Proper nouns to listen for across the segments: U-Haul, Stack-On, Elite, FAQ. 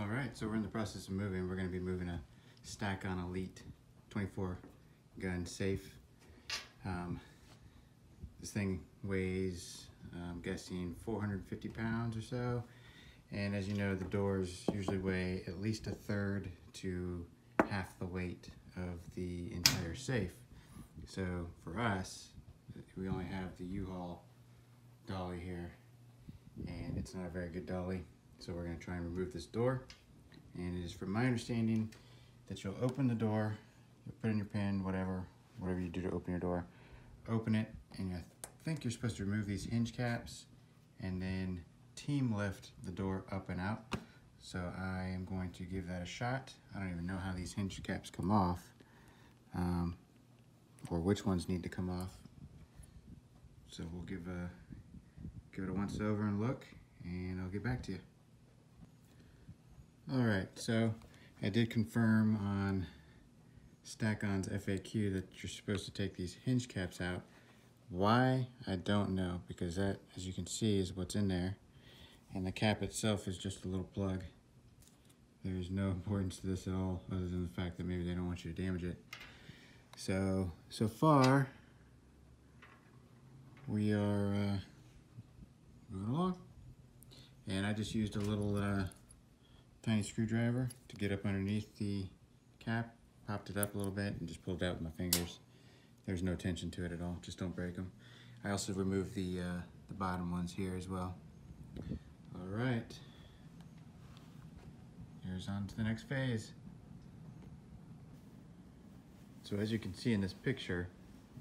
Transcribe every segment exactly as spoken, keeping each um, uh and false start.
All right, so we're in the process of moving. We're going to be moving a Stack-On Elite twenty-four gun safe. Um, this thing weighs, I'm guessing, four hundred fifty pounds or so. And as you know, the doors usually weigh at least a third to half the weight of the entire safe. So for us, we only have the U-Haul dolly here, and it's not a very good dolly. So we're going to try and remove this door. And it is from my understanding that you'll open the door, you'll put in your pin, whatever, whatever you do to open your door, open it, and I think you're supposed to remove these hinge caps and then team lift the door up and out. So I am going to give that a shot. I don't even know how these hinge caps come off, um, or which ones need to come off. So we'll give a give it a once over and look, and I'll get back to you. All right, so I did confirm on Stack-On's F A Q that you're supposed to take these hinge caps out. Why? I don't know, because that, as you can see, is what's in there. And the cap itself is just a little plug. There is no importance to this at all, other than the fact that maybe they don't want you to damage it. So, so far, we are uh, moving along. And I just used a little uh, tiny screwdriver to get up underneath the cap, popped it up a little bit, and just pulled it out with my fingers. There's no tension to it at all, just don't break them. I also removed the, uh, the bottom ones here as well. All right, here's on to the next phase. So as you can see in this picture,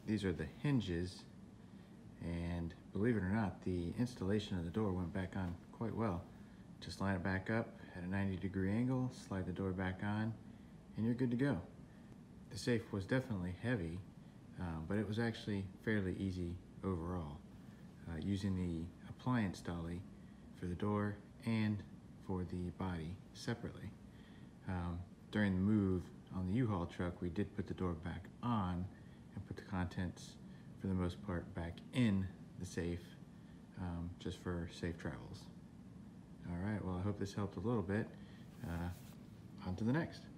these are the hinges, and believe it or not, the installation of the door went back on quite well. Just line it back up at a ninety degree angle, slide the door back on, and you're good to go. The safe was definitely heavy, um, but it was actually fairly easy overall. Uh, using the appliance dolly for the door and for the body separately. Um, during the move on the U-Haul truck, we did put the door back on and put the contents, for the most part, back in the safe, um, just for safe travels. All right, well, I hope this helped a little bit. Uh, on to the next.